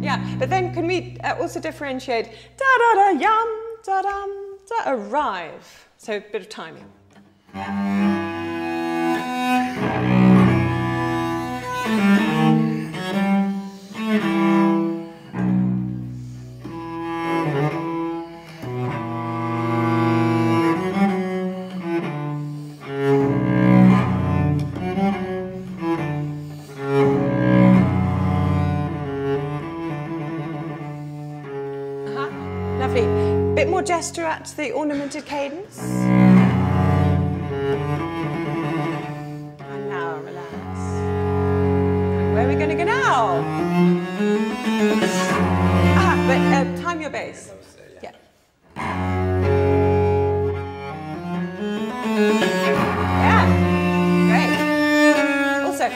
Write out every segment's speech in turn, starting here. Yeah, but then can we also differentiate da-da-da-yum, da-dum, da-arrive? So a bit of timing. Lovely. Bit more gesture at the ornamented cadence. And now relax. And where are we going to go now? But time your bass. Yeah. Yeah. Great. Also,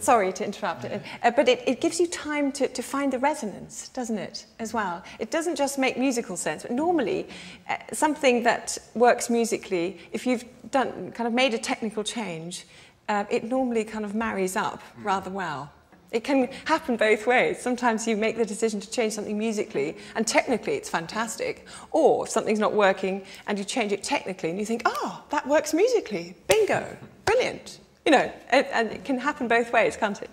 sorry to interrupt, but it gives you time to find the resonance, doesn't it, as well? It doesn't just make musical sense, but normally something that works musically, if you've done, kind of made a technical change, it normally kind of marries up rather well. It can happen both ways. Sometimes you make the decision to change something musically, and technically it's fantastic. Or if something's not working and you change it technically and you think, oh, that works musically, bingo, brilliant. You know, and it can happen both ways, can't it?